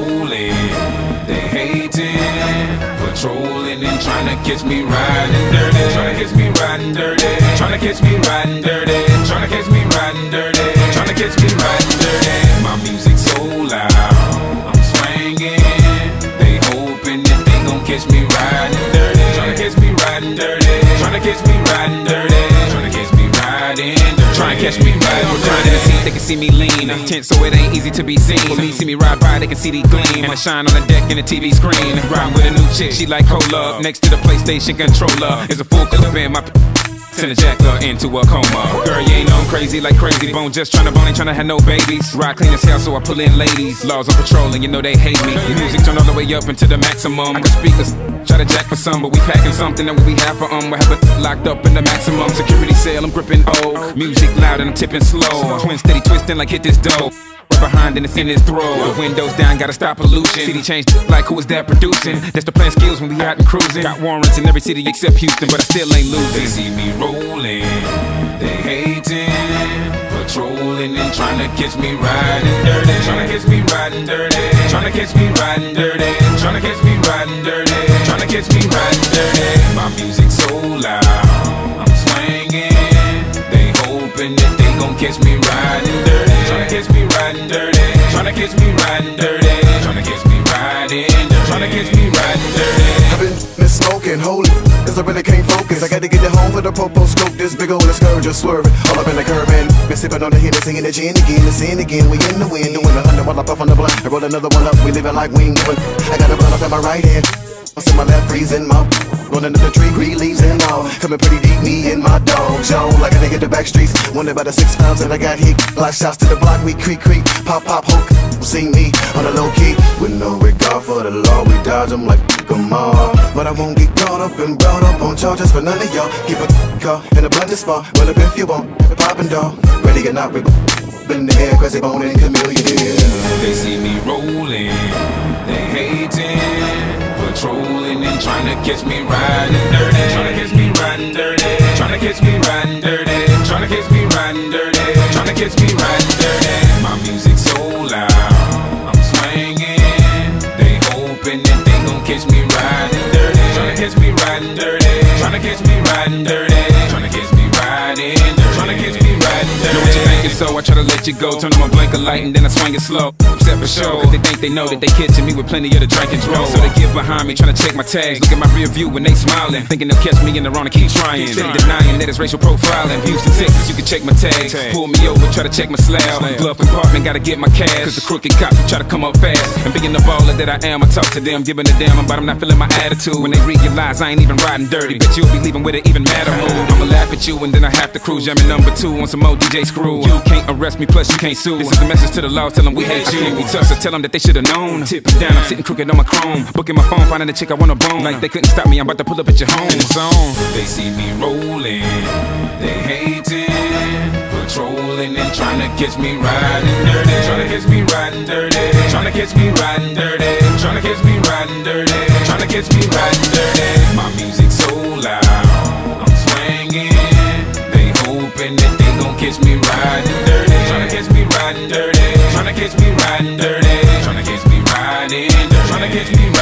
rolling. They hating, patrolling and trying to catch me riding dirty. Trying to catch me riding dirty. Trying to catch me riding dirty. Trying to catch me riding dirty. Trying to catch me riding dirty. My music's so loud, I'm swinging. They hoping that they gon' catch me riding dirty. Trying to catch me riding dirty. Trying to catch me riding dirty. Trying to catch me riding dirty. Trying to catch me riding, they can see me lean. I'm tense, so it ain't easy to be seen. When me see me ride by, they can see the gleam. And I shine on the deck in the TV screen. Ride with a new chick, she like cola. Next to the PlayStation controller is a full clip in my send a jacker into a coma. Girl, you ain't know I'm crazy like Crazy Bone. Just tryna bone, ain't tryna have no babies. Ride clean as hell, so I pull in ladies. Laws on patrol and you know they hate me. The music turned all the way up into the maximum. I can speak a try to jack for some, but we packing something that we have for we'll have it locked up in the maximum. Security cell, I'm gripping old. Music loud and I'm tipping slow. Twin steady twisting like hit this dough. Behind and it's in his throat. The windows down, gotta stop pollution. City change, like who is that producing? That's the plan skills when we out and cruising. Got warrants in every city except Houston, but I still ain't losing. They see me rolling, they hating, patrolling and trying to catch me riding dirty. Trying to catch me riding dirty. Trying to catch me riding dirty. Trying to catch me riding dirty. Trying to catch me riding dirty. My music's so loud, I'm swinging. They hoping that they gon' catch me riding dirty. Tryna catch me riding dirty. Tryna catch me riding dirty. Tryna catch me riding dirty. Tryna catch me riding dirty. I've been smoking, holy, cause I really can't focus. I gotta get it home for the popo scope. This big old scourge just swerving all up in the curb, and been sipping on the hit and singing the gin again. The sin again, we in the wind, doing 100 while I puff on the blunt. I roll another one up, we living like we ain't going. I got a blunt up in my right hand, in my left, freezing my rolling up the tree, green leaves and all. Coming pretty deep, me and my dog Joe. Like I hit the back streets, wonder about the 6 pounds and I got hit. Block shots to the block, we creak, creak, pop, pop, hook. See me on the low key, with no regard for the law, we dodge them like come on. But I won't get caught up and brought up on charges for none of y'all. Keep a car in a blended spot, run up if you want, poppin' dog. Ready or not, we in the air, crazy bone and chameleon. They see me rolling, they hating. Patrolling and trying to catch me riding dirty. Trying to catch me riding dirty. Trying to catch me riding dirty. Trying to catch me riding dirty. Trying to catch me riding dirty. My music's so loud, I'm swinging. They hoping that they gon' catch me riding dirty. Trying to catch me riding dirty. Trying to catch me riding dirty. Trying to catch me riding dirty. Trying to catch me riding dirty. Know what you're thinking, so I try to let you go. Turn on my blinker light and then I swing it slow. For sure, cause they think they know that they catching me with plenty of the drink and roll. So they get behind me, trying to check my tags. Look at my rear view when they smiling, thinking they'll catch me in the wrong and keep trying. Steady denying that it's racial profiling. Houston, Texas, you can check my tags. Pull me over, try to check my slab. Glove compartment, gotta get my cash. Cause the crooked cops try to come up fast. And being the baller that I am, I talk to them, giving a damn about I'm not feeling my attitude. When they realize I ain't even riding dirty, bet you'll be leaving with an even madder mood. I'ma laugh at you and then I have to cruise. Jamming #2 on some old DJ Screw. You can't arrest me, plus you can't sue. This is a message to the law, tell them we hate you. We touch, so tell them that they should've known. Tip down, I'm sitting crooked on my chrome. Booking my phone, finding the chick I wanna bone. Like they couldn't stop me, I'm about to pull up at your home. Zone. They see me rolling, they hating, patrolling and trying to catch me riding dirty. Trying to catch me riding dirty. Trying to catch me riding dirty. Trying to catch me riding dirty. Trying to catch me riding dirty. My music's so loud, I'm swinging. They hoping that they gon' catch me riding dirty. Trying to catch me riding dirty. Tryna catch me riding dirty. Tryna catch me riding dirty. Tryna catch me.